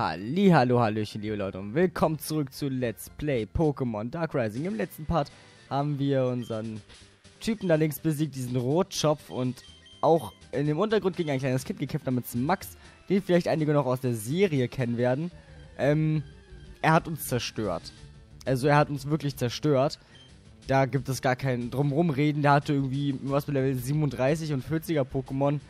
Hallihallo, hallöchen, liebe Leute und willkommen zurück zu Let's Play Pokémon Dark Rising. Im letzten Part haben wir unseren Typen da links besiegt, diesen Rotschopf, und auch in dem Untergrund gegen ein kleines Kind gekämpft namens Max, den vielleicht einige noch aus der Serie kennen werden. Er hat uns zerstört. Also er hat uns wirklich zerstört. Da gibt es gar kein Drumrumreden. Der hatte irgendwie was mit Level 37 und 40er Pokémon.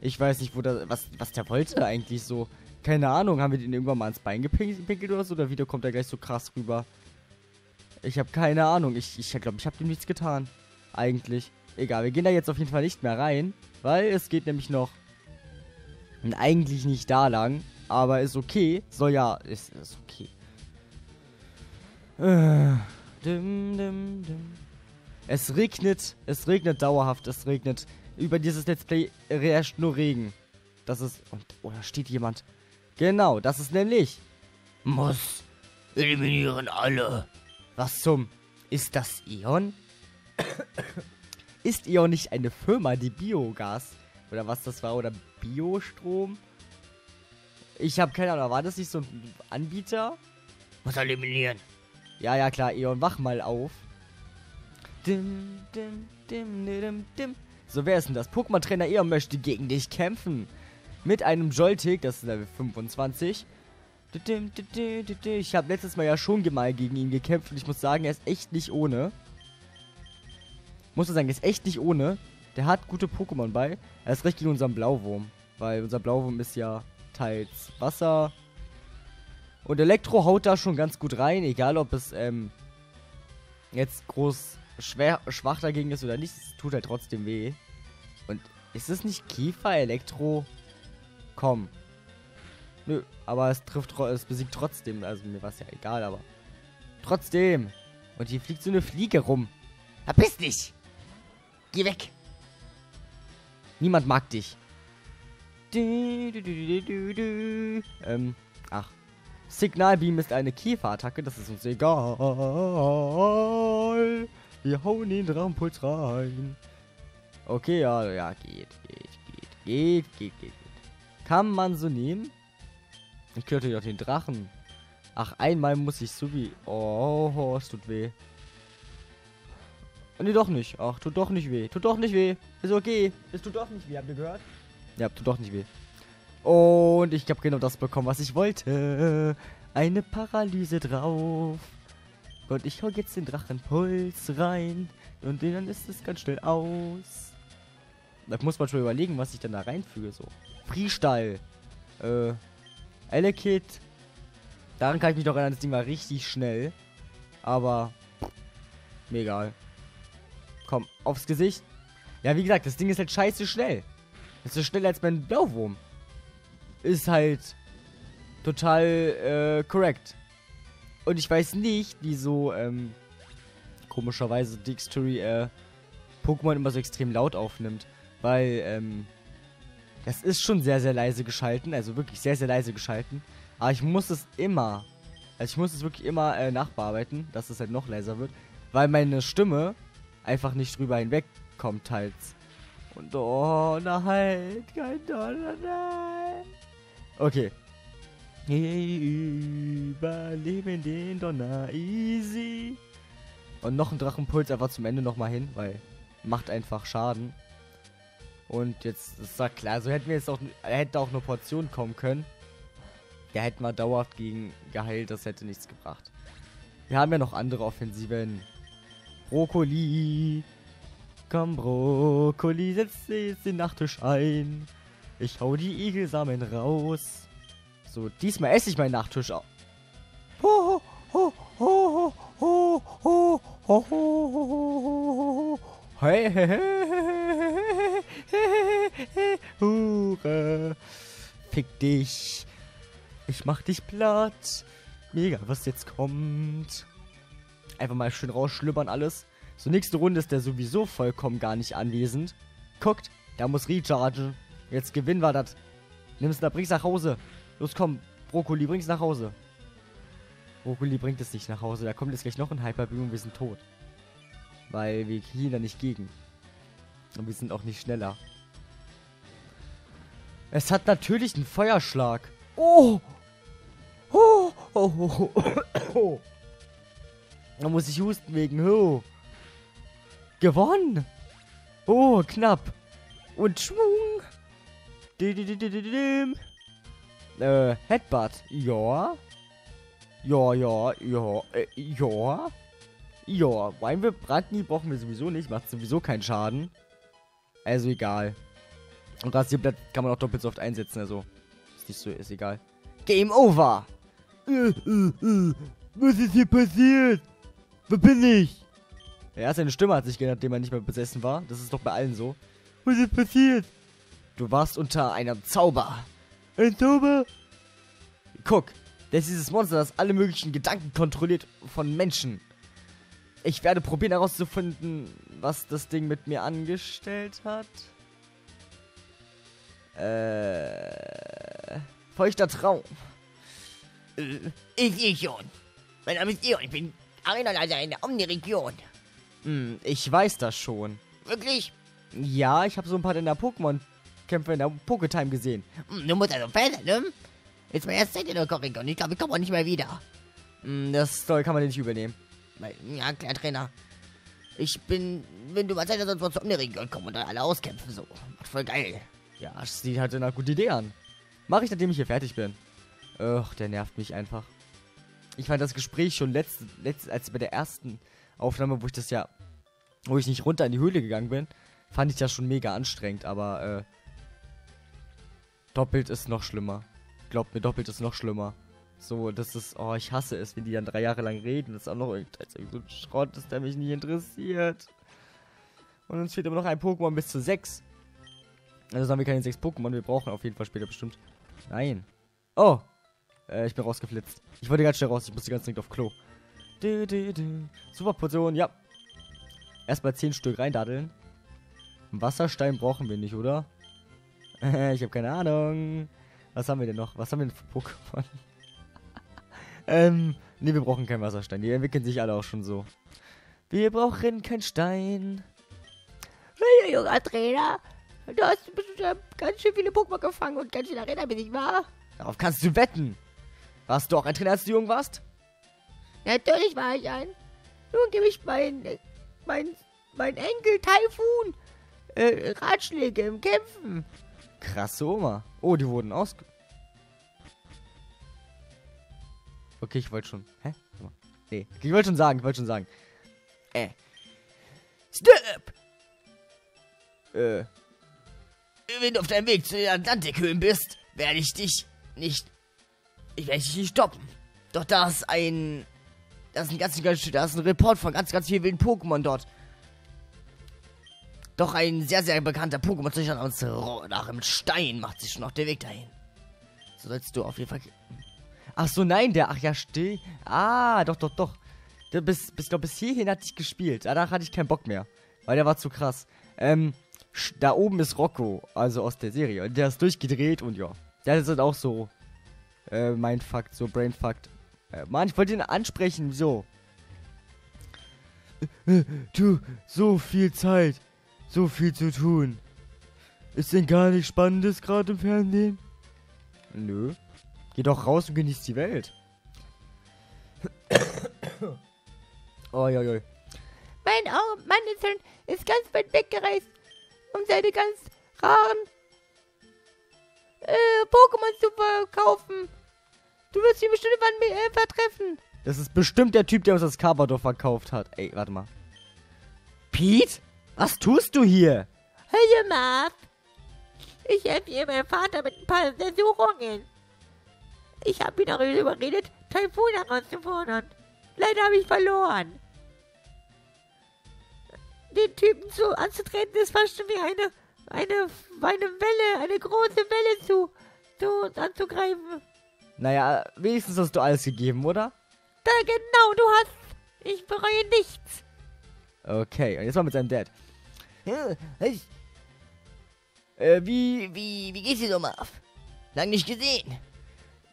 Ich weiß nicht, wo das, was der wollte eigentlich so. Keine Ahnung, haben wir den irgendwann mal ans Bein gepinkelt oder so? Oder wieder kommt er gleich so krass rüber? Ich habe keine Ahnung. Ich glaube, ich habe dem nichts getan. Eigentlich. Egal, wir gehen da jetzt auf jeden Fall nicht mehr rein. Weil es geht nämlich noch... Und eigentlich nicht da lang. Aber ist okay. Soll ja... Ist okay. Es regnet. Es regnet dauerhaft. Es regnet. Über dieses Let's Play herrscht nur Regen. Das ist... Oh, da steht jemand. Genau, das ist nämlich... Muss eliminieren alle. Was zum... Ist das E.ON? Ist E.ON nicht eine Firma, die Biogas... Oder was das war? Oder Biostrom? Ich habe keine Ahnung. War das nicht so ein Anbieter? Muss eliminieren. Ja, klar. E.ON, wach mal auf. Dim, dim, dim, dim, dim. So, wer ist denn das? Pokémon-Trainer E.ON möchte gegen dich kämpfen. Mit einem Joltik, das ist Level 25. Ich habe letztes Mal ja schon mal gegen ihn gekämpft und ich muss sagen, er ist echt nicht ohne. Der hat gute Pokémon bei. Er ist recht gegen unseren Blauwurm, weil unser Blauwurm ist ja teils Wasser. Und Elektro haut da schon ganz gut rein, egal ob es jetzt groß schwach dagegen ist oder nicht. Es tut halt trotzdem weh. Und ist es nicht Käfer, Elektro... Komm. Nö, aber es besiegt trotzdem. Also mir war es ja egal, aber... Trotzdem. Und hier fliegt so eine Fliege rum. Verpiss dich. Geh weg. Niemand mag dich. Ach. Signalbeam ist eine Käferattacke. Das ist uns egal. Wir hauen den Rampuls rein. Okay, ja, geht. Kann man so nehmen? Ich könnte ja den Drachen. Ach, einmal muss ich so wie... Oh, es tut weh. Ne, doch nicht. Ach, tut doch nicht weh. Tut doch nicht weh. Ist okay. Es tut doch nicht weh. Habt ihr gehört? Ja, tut doch nicht weh. Und ich habe genau das bekommen, was ich wollte. Eine Paralyse drauf. Und ich hau jetzt den Drachenpuls rein. Und dann ist es ganz schnell aus. Da muss man schon überlegen, was ich dann da reinfüge, so. Freestyle. Elekid. Daran kann ich mich doch erinnern, das Ding war richtig schnell. Aber... Mir egal. Komm, aufs Gesicht. Ja, wie gesagt, das Ding ist halt scheiße schnell. Es ist schneller als mein Blauwurm. Ist halt... Total, correct. Und ich weiß nicht, wieso, komischerweise Dixtory, Pokémon immer so extrem laut aufnimmt. Weil, das ist schon sehr, sehr leise geschalten. Also wirklich sehr, sehr leise geschalten. Aber ich muss es immer... Also ich muss es wirklich immer nachbearbeiten, dass es halt noch leiser wird. Weil meine Stimme einfach nicht drüber hinwegkommt teils. Und oh, nein. Kein Dollar, nein. Okay. Überleben den Donner easy. Und noch ein Drachenpuls einfach zum Ende nochmal hin, weil... Macht einfach Schaden. Und jetzt ist ja klar, so hätten wir jetzt auch, hätte auch eine Portion kommen können. Da hätten wir dauerhaft gegen geheilt, das hätte nichts gebracht. Wir haben ja noch andere Offensiven. Brokkoli. Komm, Brokkoli, setz jetzt den Nachtisch ein. Ich hau die Igelsamen raus. So, diesmal esse ich meinen Nachtisch auf. Ho, ho, ho, ho, ho, ho, ho. Hey, hey, hey, hey, hey, Hure. Fick dich. Ich mach dich platt. Mega, was jetzt kommt. Einfach mal schön rausschlübbern alles. So, nächste Runde ist der sowieso vollkommen gar nicht anwesend. Guckt, da muss rechargen. Jetzt gewinnen wir das. Nimm's da, bring's nach Hause. Los, komm, Brokkoli, bring's nach Hause. Brokkoli bringt es nicht nach Hause. Da kommt jetzt gleich noch ein Hyperbeam und wir sind tot. Weil wir kriegen da nicht gegen. Und wir sind auch nicht schneller. Es hat natürlich einen Feuerschlag. Oh! Oh, oh, oh, oh. Da muss ich husten wegen. Oh. Gewonnen. Oh, knapp. Und schwung. Headbutt. Ja. Ja, ja, ja, ja. Ja, Weinwip, Brandnie brauchen wir sowieso nicht. Macht sowieso keinen Schaden. Also egal. Und Rasierblatt kann man auch doppelt so oft einsetzen. Also ist nicht so, ist egal. Game over. Was ist hier passiert? Wo bin ich? Ja, seine Stimme hat sich geändert, nachdem er nicht mehr besessen war. Das ist doch bei allen so. Was ist passiert? Du warst unter einem Zauber. Ein Zauber? Guck, das ist dieses Monster, das alle möglichen Gedanken kontrolliert von Menschen. Ich werde probieren herauszufinden, was das Ding mit mir angestellt hat. Feuchter Traum. Ich schon. Mein Name ist E.ON. Ich bin Arena-Leiter in der Omni Region. Hm, ich weiß das schon. Wirklich? Ja, ich habe so ein paar in der Pokémon-Kämpfe in der Poketime gesehen. Hm, du musst also fest, ne? Jetzt meine erste Zeit in der Korrektion. Ich glaube, ich komme auch nicht mehr wieder. Hm, das kann man nicht übernehmen. Ja, klar, Trainer. Ich bin, wenn du mal Zeit hast, sonst zur Omni-Region kommen und dann alle auskämpfen, so. Voll geil. Ja, das sieht halt eine gute Idee an. Mache ich, nachdem ich hier fertig bin. Och, der nervt mich einfach. Ich fand das Gespräch schon letztens, als bei der ersten Aufnahme, wo ich das ja, wo ich nicht runter in die Höhle gegangen bin, fand ich das schon mega anstrengend, aber, doppelt ist noch schlimmer. Glaubt mir, doppelt ist noch schlimmer. So, das ist, oh, ich hasse es, wenn die dann 3 Jahre lang reden, das ist auch noch irgendwie so ein Schrott ist, der mich nicht interessiert. Und uns fehlt immer noch ein Pokémon bis zu 6. Also haben wir keine 6 Pokémon, wir brauchen auf jeden Fall später bestimmt. Nein. Oh! Ich bin rausgeflitzt. Ich wollte ganz schnell raus, ich muss die ganze Zeit auf Klo. Super Portion, ja. Erstmal 10 Stück reindaddeln. Wasserstein brauchen wir nicht, oder? Ich habe keine Ahnung. Was haben wir denn noch? Was haben wir denn für Pokémon? Ne, wir brauchen keinen Wasserstein. Die entwickeln sich alle auch schon so. Wir brauchen keinen Stein. Hey, junger Trainer. Du hast ganz schön viele Pokémon gefangen und ganz schön Arena, bin ich wahr? Darauf kannst du wetten. Warst du auch ein Trainer, als du jung warst? Natürlich war ich ein. Nun gebe ich mein Enkel Typhoon Ratschläge im Kämpfen. Krasse Oma. Oh, die wurden aus. Okay, ich wollte schon. Hä? Nee. Ich wollte schon sagen, Stirb! Wenn du auf deinem Weg zu den Atlantikhöhlen bist, werde ich dich nicht... Ich werde dich nicht stoppen. Doch da ist ein... Da ist ein Report von ganz vielen wilden Pokémon dort. Doch ein sehr, sehr bekannter Pokémon-Züchter aus nach dem Stein macht sich schon auf den Weg dahin. So sollst du auf jeden Fall... Ach so, nein, der... Ach ja, still... Ah, doch. Du bis hierhin hatte ich gespielt. Danach hatte ich keinen Bock mehr. Weil der war zu krass. Da oben ist Rocco, also aus der Serie. Und der ist durchgedreht und ja. Der ist halt auch so Mindfuck, so Brainfucked. Mann, ich wollte ihn ansprechen, so. Du, so viel Zeit, so viel zu tun. Ist denn gar nichts Spannendes gerade im Fernsehen? Nö. Geh doch raus und genieß die Welt. Oi. Mein Mandelzahn ist ganz weit weggereist. Um seine ganz raren Pokémon zu verkaufen. Du wirst ihn bestimmt vertreffen. Das ist bestimmt der Typ, der uns das Kabador verkauft hat. Ey, warte mal. Pete? Was tust du hier? Hallo, Marv. Ich helfe hier meinem Vater mit ein paar Untersuchungen. Ich habe ihn darüber überredet, Typhoon herauszufordern. Leider habe ich verloren. Den Typen so anzutreten, ist fast schon wie eine große Welle zu uns anzugreifen. Naja, wenigstens hast du alles gegeben, oder? Da genau, du hast. Ich bereue nichts. Okay, und jetzt mal mit seinem Dad. Wie geht's dir so, Marv? Lang nicht gesehen.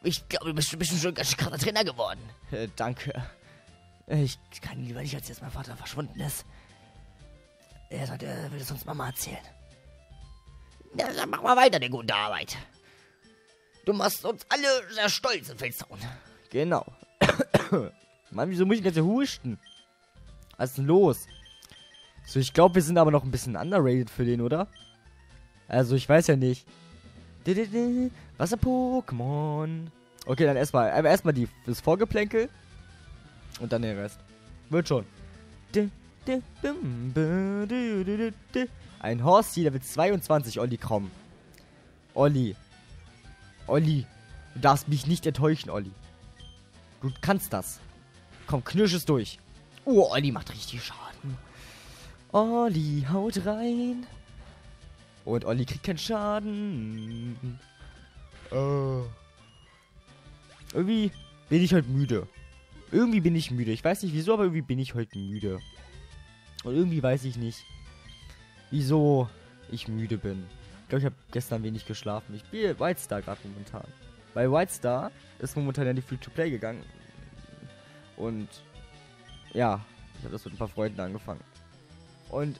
Ich glaube, du bist schon ein ganz krasser Trainer geworden. Danke. Ich kann lieber nicht, als jetzt mein Vater verschwunden ist. Er sagt, er will es uns Mama erzählen. Na, dann mach mal weiter, die gute Arbeit. Du machst uns alle sehr stolz in Feldstown. Genau. Mann, wieso muss ich jetzt hier husten? Was ist denn los? So, ich glaube, wir sind aber noch ein bisschen underrated für den, oder? Also, ich weiß ja nicht. Wasser-Pokémon. Okay, dann erstmal das Vorgeplänkel. Und dann den Rest. Wird schon. Ein Horsey, Level 22, Olli, komm. Olli. Olli. Du darfst mich nicht enttäuschen, Olli. Du kannst das. Komm, knirsch es durch. Oh, Olli macht richtig Schaden. Olli, haut rein. Und Olli kriegt keinen Schaden. Irgendwie bin ich heute müde. Irgendwie bin ich müde. Ich weiß nicht wieso, aber irgendwie bin ich heute müde. Und irgendwie weiß ich nicht, wieso ich müde bin. Ich glaube, ich habe gestern wenig geschlafen. Ich spiele White Star gerade momentan. Weil White Star ist momentan in die Free-to-Play gegangen. Und ja, ich habe das mit ein paar Freunden angefangen. Und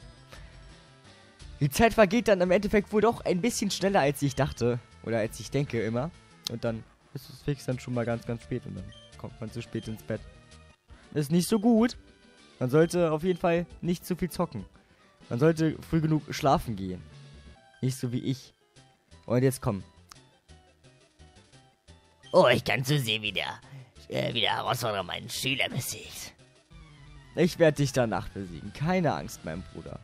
die Zeit vergeht dann im Endeffekt wohl doch ein bisschen schneller, als ich dachte. Oder als ich denke immer. Und dann ist es fix dann schon mal ganz, ganz spät. Und dann kommt man zu spät ins Bett. Ist nicht so gut. Man sollte auf jeden Fall nicht zu viel zocken. Man sollte früh genug schlafen gehen. Nicht so wie ich. Und jetzt komm. Oh, ich kann Susi wieder herausfordern, meinen Schüler besiegt. Ich werde dich danach besiegen. Keine Angst, mein Bruder.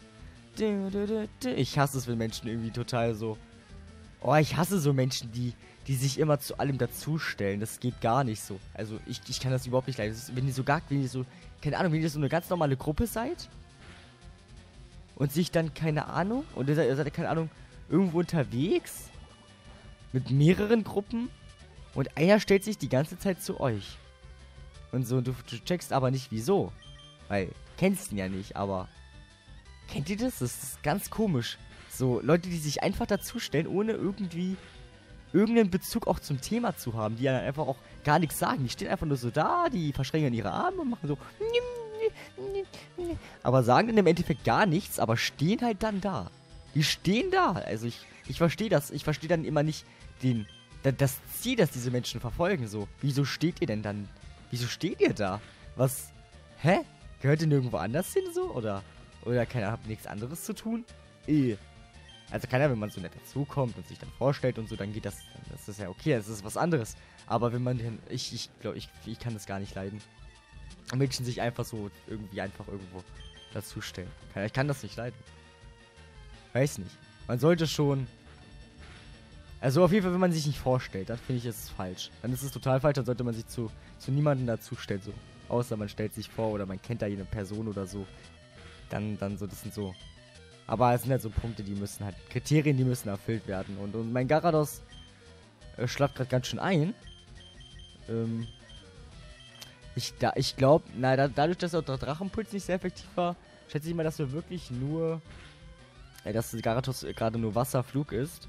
Ich hasse es, wenn Menschen irgendwie total so... Oh, ich hasse so Menschen, die sich immer zu allem dazustellen. Das geht gar nicht so. Also, ich kann das überhaupt nicht leiden. Wenn ihr so gar... Wenn ihr so... Keine Ahnung, wenn ihr so eine ganz normale Gruppe seid... Und sich dann, keine Ahnung... Und ihr seid keine Ahnung, irgendwo unterwegs... Mit mehreren Gruppen... Und einer stellt sich die ganze Zeit zu euch. Und so, und du checkst aber nicht, wieso. Weil, du kennst ihn ja nicht, aber... Kennt ihr das? Das ist ganz komisch. So, Leute, die sich einfach dazustellen, ohne irgendwie... Irgendeinen Bezug auch zum Thema zu haben. Die ja dann einfach auch gar nichts sagen. Die stehen einfach nur so da, die verschränken ihre Arme und machen so... Aber sagen dann im Endeffekt gar nichts, aber stehen halt dann da. Die stehen da. Also, ich verstehe das. Ich verstehe dann immer nicht den... Das Ziel, das diese Menschen verfolgen, so. Wieso steht ihr denn dann? Wieso steht ihr da? Was? Hä? Gehört ihr nirgendwo anders hin, so? Oder keine Ahnung, habt ihr nichts anderes zu tun? Also, keiner, wenn man so nett dazukommt und sich dann vorstellt und so, dann geht das. Das ist ja okay, das ist was anderes. Aber wenn man denn. Ich glaube, ich kann das gar nicht leiden. Menschen sich einfach so irgendwie einfach irgendwo dazustellen. Ich kann das nicht leiden. Weiß nicht. Man sollte schon. Also auf jeden Fall, wenn man sich nicht vorstellt, dann finde ich, ist es falsch. Dann ist es total falsch, dann sollte man sich zu niemandem dazustellen, so. Außer man stellt sich vor oder man kennt da jede Person oder so. Dann so, das sind so... Aber es sind halt so Punkte, die müssen halt... Kriterien, die müssen erfüllt werden. Und mein Garados schlaft gerade ganz schön ein. Ich glaube, dadurch, dass der Drachenpuls nicht sehr effektiv war, schätze ich mal, dass wir wirklich nur... dass Garados gerade nur Wasserflug ist.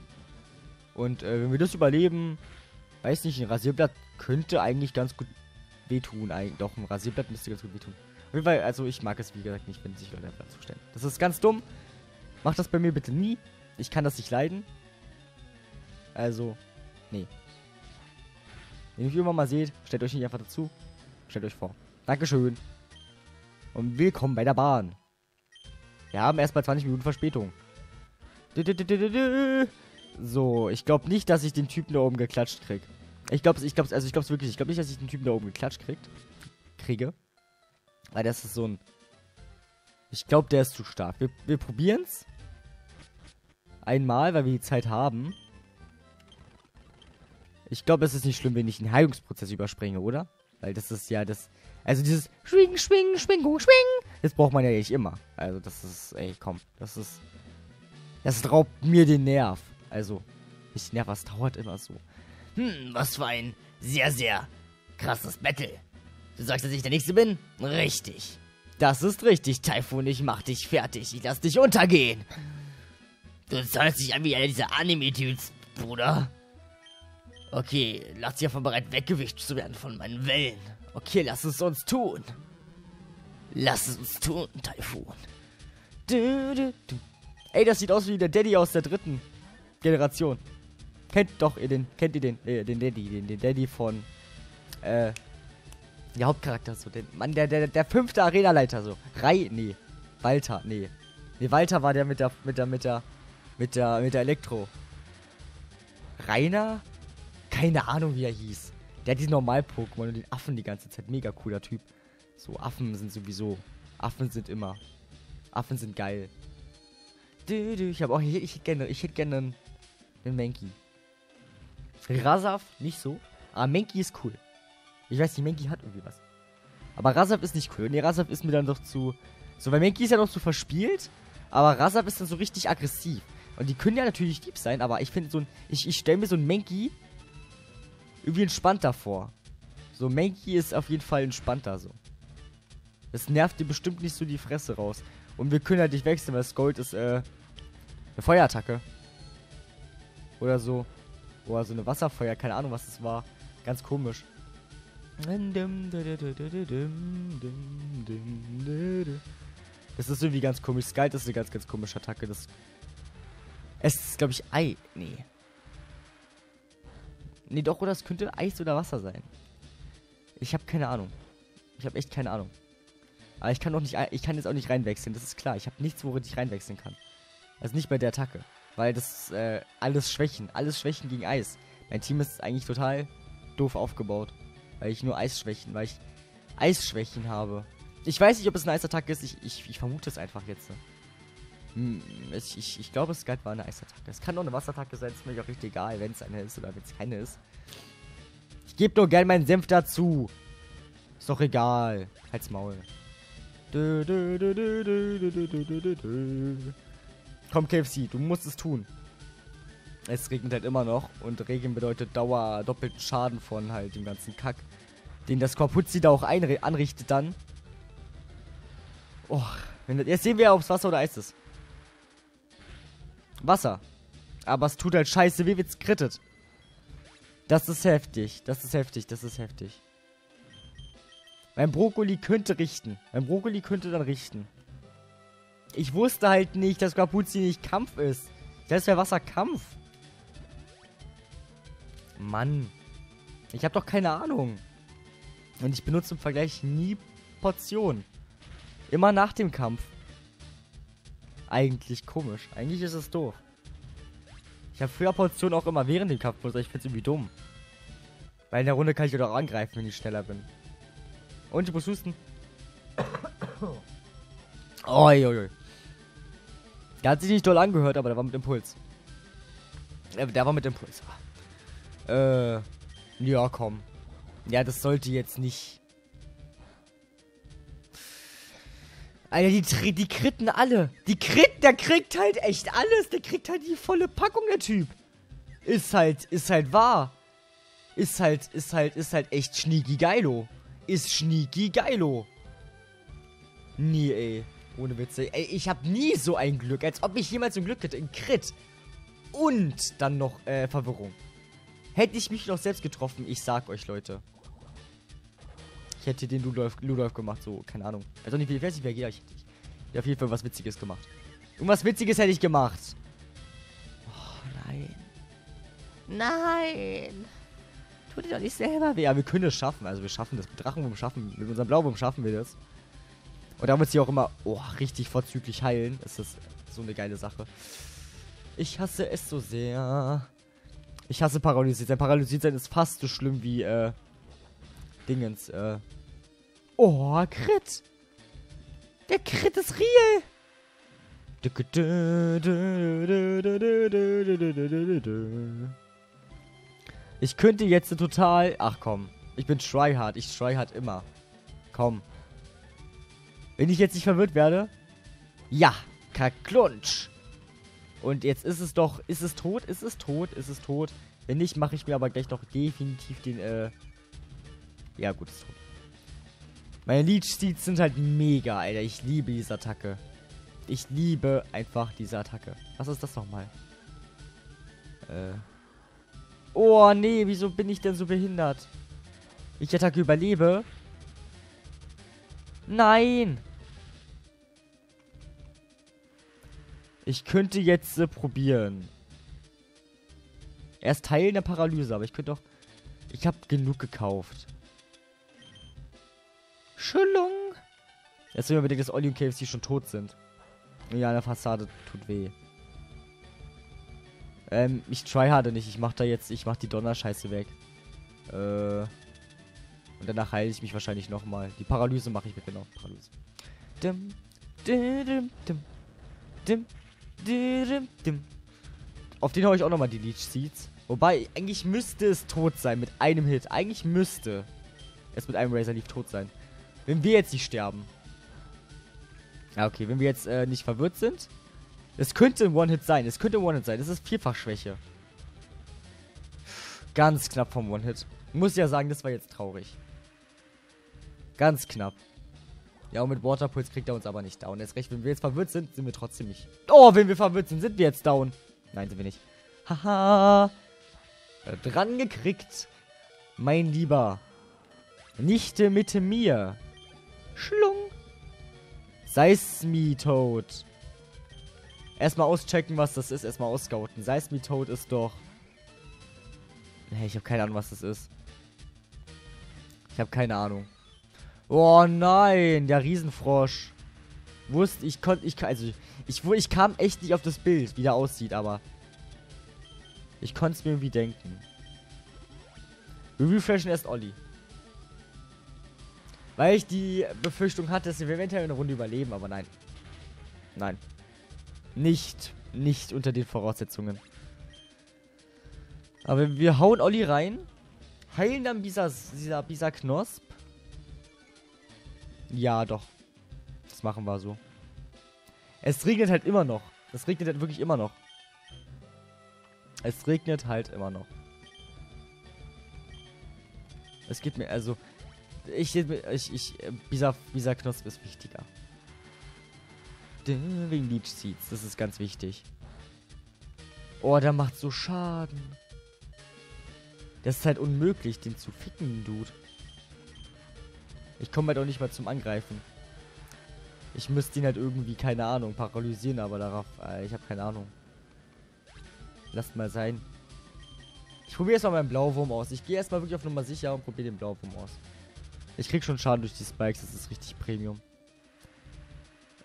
Und wenn wir das überleben, weiß nicht, ein Rasierblatt könnte eigentlich ganz gut wehtun. Doch, ein Rasierblatt müsste ganz gut wehtun. Auf jeden Fall, also ich mag es wie gesagt nicht, wenn sich Leute einfach zustellen. Das ist ganz dumm. Macht das bei mir bitte nie. Ich kann das nicht leiden. Also, nee. Wenn ihr mich immer mal seht, stellt euch nicht einfach dazu. Stellt euch vor. Dankeschön. Und willkommen bei der Bahn. Wir haben erst mal 20 Minuten Verspätung. So, ich glaube nicht, dass ich den Typen da oben geklatscht krieg. Ich glaube nicht, dass ich den Typen da oben geklatscht kriege. Weil das ist so ein... Ich glaube, der ist zu stark. Wir probieren's. Einmal, weil wir die Zeit haben. Ich glaube, es ist nicht schlimm, wenn ich den Heilungsprozess überspringe, oder? Weil das ist ja das... Also dieses Schwing, Schwing, Schwingung, Schwing. Das braucht man ja nicht immer. Also das ist... Ey, komm. Das raubt mir den Nerv. Also, ich nerv, was dauert immer so. Was für ein sehr, sehr krasses Battle. Du sagst, dass ich der Nächste bin? Richtig. Das ist richtig, Typhoon. Ich mach dich fertig. Ich lass dich untergehen. Du sollst dich an wie einer dieser Anime-Dudes, Bruder. Okay, lass dich einfach bereit, weggewischt zu werden von meinen Wellen. Okay, lass es uns tun. Lass es uns tun, Typhoon. Ey, das sieht aus wie der Daddy aus der dritten Generation. Kennt ihr den Daddy von Der Hauptcharakter, so. Der, Mann, der fünfte Arenaleiter, so. Nee. Walter, nee. Nee, Walter war der mit der Elektro. Rainer? Keine Ahnung, wie er hieß. Der hat diesen Normal-Pokémon und den Affen die ganze Zeit. Mega cooler Typ. So, Affen sind sowieso. Affen sind immer. Affen sind geil. Ich hätte gerne einen Mankey. Rasaf nicht so. Aber Mankey ist cool. Ich weiß nicht, Mankey hat irgendwie was. Aber Rasaf ist nicht cool. Nee, Rasaf ist mir dann doch zu... So, weil Mankey ist ja noch zu verspielt. Aber Rasaf ist dann so richtig aggressiv. Und die können ja natürlich lieb sein, aber ich finde so ein... Ich stelle mir so ein Mankey irgendwie entspannter vor. So, Mankey ist auf jeden Fall entspannter, so. Das nervt dir bestimmt nicht so die Fresse raus. Und wir können halt nicht wechseln, weil das Gold ist, eine Feuerattacke. Oder so. Oder so eine Wasserfeuer, keine Ahnung, was das war. Ganz komisch. Das ist irgendwie ganz komisch. Skalt ist eine ganz komische Attacke. Das es ist, glaube ich, Ei. Nee. Nee, doch, oder es könnte Eis oder Wasser sein. Ich habe keine Ahnung. Ich habe echt keine Ahnung. Aber ich kann auch nicht, ich kann jetzt auch nicht reinwechseln, das ist klar. Ich habe nichts, worin ich reinwechseln kann. Also nicht bei der Attacke. Weil das, alles Schwächen gegen Eis. Mein Team ist eigentlich total doof aufgebaut. Weil ich nur Eisschwächen habe. Ich weiß nicht, ob es eine Eisattacke ist. Ich vermute es einfach jetzt. Ich glaube, es war eine Eisattacke. Es kann auch eine Wasserattacke sein. Ist mir auch richtig egal, wenn es eine ist oder wenn es keine ist. Ich gebe nur gern meinen Senf dazu. Ist doch egal. Halt's Maul. Komm, KFC, du musst es tun. Es regnet halt immer noch. Und Regen bedeutet doppelten Schaden von halt dem ganzen Kack. Den das Korputzi da auch anrichtet dann. Och, jetzt sehen wir, ob es Wasser oder Eis ist. Wasser. Aber es tut halt scheiße weh, wird's krittet. Das ist heftig. Das ist heftig. Mein Brokkoli könnte richten. Ich wusste halt nicht, dass Korputzi nicht Kampf ist. Das wäre Wasserkampf. Mann. Ich habe doch keine Ahnung. Und ich benutze im Vergleich nie Portionen. Immer nach dem Kampf. Eigentlich komisch. Eigentlich ist es doof. Ich habe früher Portionen auch immer während dem Kampf benutzt. Ich finde es irgendwie dumm. Weil in der Runde kann ich ja doch angreifen, wenn ich schneller bin. Und ich muss husten. Oioioi. Der hat sich nicht doll angehört, aber der war mit Impuls. Ja, komm. Ja, das sollte jetzt nicht... Alter, die kritten alle. Der kriegt halt echt alles. Der kriegt halt die volle Packung, der Typ. Ist halt wahr. Ist halt echt schnieki geilo. Nee, ey. Ohne Witze. Ey, ich habe nie so ein Glück, als ob ich jemals so ein Glück hätte. Ein Crit. Und dann noch Verwirrung. Hätte ich mich noch selbst getroffen, ich sag euch, Leute. Ich hätte den Ludolf gemacht, so, keine Ahnung. Also nicht, ich weiß nicht, wer geht, aber ich hätte auf jeden Fall was Witziges gemacht. Irgendwas Witziges hätte ich gemacht. Oh, nein. Nein. Tut ihr doch nicht selber weh. Ja, wir können es schaffen. Also wir schaffen das. Mit Drachenwurm schaffen. Mit unserem Blauwurm schaffen wir das. Und da muss ich auch immer, oh, richtig vorzüglich heilen. Das ist so eine geile Sache. Ich hasse es so sehr. Ich hasse paralysiert sein. Paralysiert sein ist fast so schlimm wie, Oh, Crit. Der Crit ist real. Ich könnte jetzt total... Ach komm. Ich bin tryhard. Ich tryhard immer. Komm. Wenn ich jetzt nicht verwirrt werde. Ja. Kaklunsch. Und jetzt ist es doch... Ist es tot? Wenn nicht, mache ich mir aber gleich noch definitiv den, Ja, gut, ist tot. Meine Leech-Seeds sind halt mega, Alter. Ich liebe diese Attacke. Ich liebe einfach diese Attacke. Was ist das nochmal? Oh, nee, wieso bin ich denn so behindert? Ich Attacke überlebe. Nein! Ich könnte jetzt probieren. Erst heilen der Paralyse, aber ich könnte doch... Ich habe genug gekauft. Schüllung. Jetzt will ich unbedingt, dass Olli und KFC schon tot sind. Ja, eine Fassade tut weh. Ich tryharde nicht. Ich mach die Donnerscheiße weg. Und danach heile ich mich wahrscheinlich nochmal. Die Paralyse mache ich mit, genau. Paralyse. Dim, dim, dim, dim, dim, dim. Auf den hau ich auch nochmal die Leech Seeds. Wobei, eigentlich müsste es tot sein mit einem Hit. Eigentlich müsste es mit einem Razor Leaf tot sein. Wenn wir jetzt nicht sterben. Ja, okay. Wenn wir jetzt nicht verwirrt sind. Es könnte ein One-Hit sein. Es könnte ein One-Hit sein. Das ist Vierfachschwäche. Ganz knapp vom One-Hit. Muss ja sagen, das war jetzt traurig. Ganz knapp. Ja, und mit Waterpulse kriegt er uns aber nicht down. Er ist recht, wenn wir jetzt verwirrt sind, sind wir trotzdem nicht. Oh, wenn wir verwirrt sind, sind wir jetzt down. Nein, sind wir nicht. Haha. Dran gekriegt. Mein Lieber. Nicht mit mir. Schlung. Seismitoad. Erstmal auschecken, was das ist. Erstmal ausscouten. Seismitoad ist doch... Hey, ich habe keine Ahnung, was das ist. Ich habe keine Ahnung. Oh nein, der Riesenfrosch. Wusste ich, konnte ich, also ich kam echt nicht auf das Bild, wie der aussieht, aber ich konnte es mir irgendwie denken. Wir refreshen erst Olli, weil ich die Befürchtung hatte, dass wir eventuell eine Runde überleben, aber nein, nein, nicht unter den Voraussetzungen. Aber wir hauen Olli rein, heilen dann dieser Knosp. Ja, doch. Das machen wir so. Es regnet halt immer noch. Es regnet halt wirklich immer noch. Es regnet halt immer noch. Es geht mir, also... Dieser Knosp ist wichtiger. Wegen Leech Seeds. Das ist ganz wichtig. Oh, der macht so Schaden. Das ist halt unmöglich, den zu ficken, Dude. Ich komme halt auch nicht mal zum Angreifen. Ich müsste ihn halt irgendwie, keine Ahnung, paralysieren, aber darauf... ich habe keine Ahnung. Lasst mal sein. Ich probiere erstmal meinen Blauwurm aus. Ich gehe erstmal wirklich auf Nummer sicher und probiere den Blauwurm aus. Ich krieg schon Schaden durch die Spikes, das ist richtig Premium.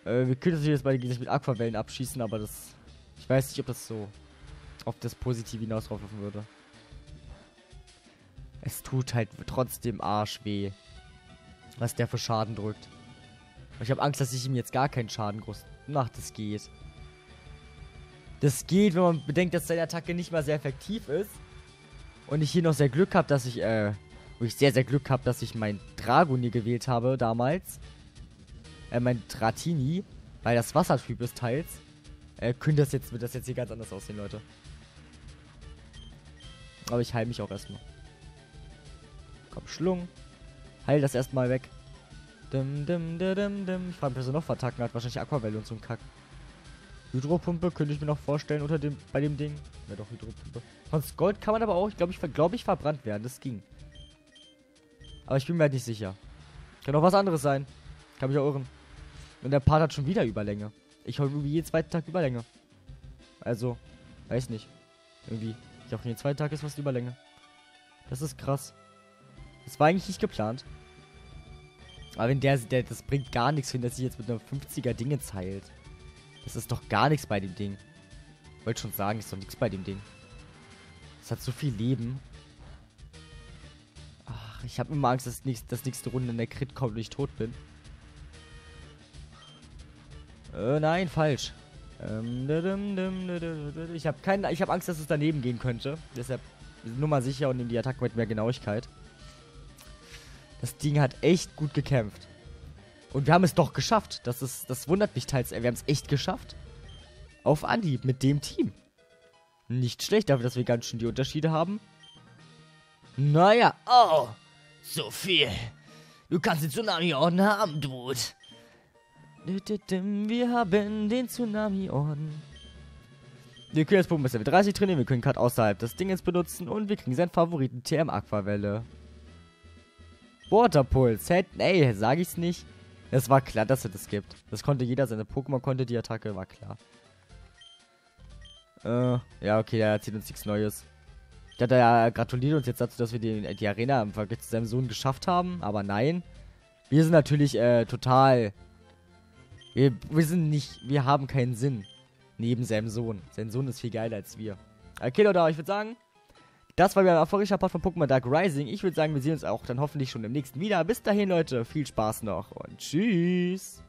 Wir können natürlich jetzt beide gleich mit Aquawellen abschießen, aber das... Ich weiß nicht, ob das so auf das Positive hinaus drauflaufen würde. Es tut halt trotzdem Arsch weh, was der für Schaden drückt. Ich habe Angst, dass ich ihm jetzt gar keinen Schaden groß mache. Das geht. Das geht, wenn man bedenkt, dass seine Attacke nicht mal sehr effektiv ist. Und ich hier noch sehr Glück habe, dass ich, mein Dragoni gewählt habe damals. Mein Dratini, weil das Wassertyp ist teils. Wird das jetzt hier ganz anders aussehen, Leute. Aber ich heile mich auch erstmal. Komm, Schlung. Heil das erstmal weg. Dim, dim, dim, dim, dim. Ich frage mich, was er noch für Attacken hat. Wahrscheinlich Aquawelle und so ein Kack. Hydropumpe könnte ich mir noch vorstellen bei dem Ding. Ja doch, Hydropumpe. Sonst Gold kann man aber auch, ich glaube, verbrannt werden. Das ging. Aber ich bin mir halt nicht sicher. Kann auch was anderes sein. Kann mich auch irren. Und der Part hat schon wieder Überlänge. Ich habe irgendwie jeden zweiten Tag Überlänge. Also, weiß nicht. Irgendwie. Ich glaube, jeden zweiten Tag ist was Überlänge. Das ist krass. Das war eigentlich nicht geplant. Aber wenn das bringt gar nichts hin, dass ich jetzt mit einer 50er Dinge heilt. Das ist doch gar nichts bei dem Ding. Wollte schon sagen, ist doch nichts bei dem Ding. Es hat so viel Leben. Ach, ich habe immer Angst, dass nächste Runde in der Crit kommt und ich tot bin. Nein, falsch. Ich habe Angst, dass es daneben gehen könnte. Deshalb nur mal sicher und nehme die Attacke mit mehr Genauigkeit. Das Ding hat echt gut gekämpft. Und wir haben es doch geschafft. Das wundert mich teils. Wir haben es echt geschafft. Auf Anhieb mit dem Team. Nicht schlecht dafür, dass wir ganz schön die Unterschiede haben. Naja. Oh, so viel. Du kannst den Tsunami-Orden haben, Dude. Wir haben den Tsunami-Orden. Wir können jetzt Pokémon Level 30 trainieren. Wir können Cut außerhalb des Dingens benutzen. Und wir kriegen seinen Favoriten TM Aquawelle. Waterpulse, ey, sag ich's nicht. Es war klar, dass es das gibt. Das konnte jeder, seine Pokémon konnte die Attacke, war klar. Ja, okay, er erzählt uns nichts Neues. Ich dachte, er gratuliert uns jetzt dazu, dass wir die Arena im Vergleich zu seinem Sohn geschafft haben, aber nein. Wir sind natürlich total... Wir sind nicht... Wir haben keinen Sinn. Neben seinem Sohn. Sein Sohn ist viel geiler als wir. Okay, Leute, ich würde sagen... Das war wieder ein erfolgreicher Part von Pokémon Dark Rising. Ich würde sagen, wir sehen uns auch dann hoffentlich schon im nächsten wieder. Bis dahin, Leute. Viel Spaß noch und tschüss.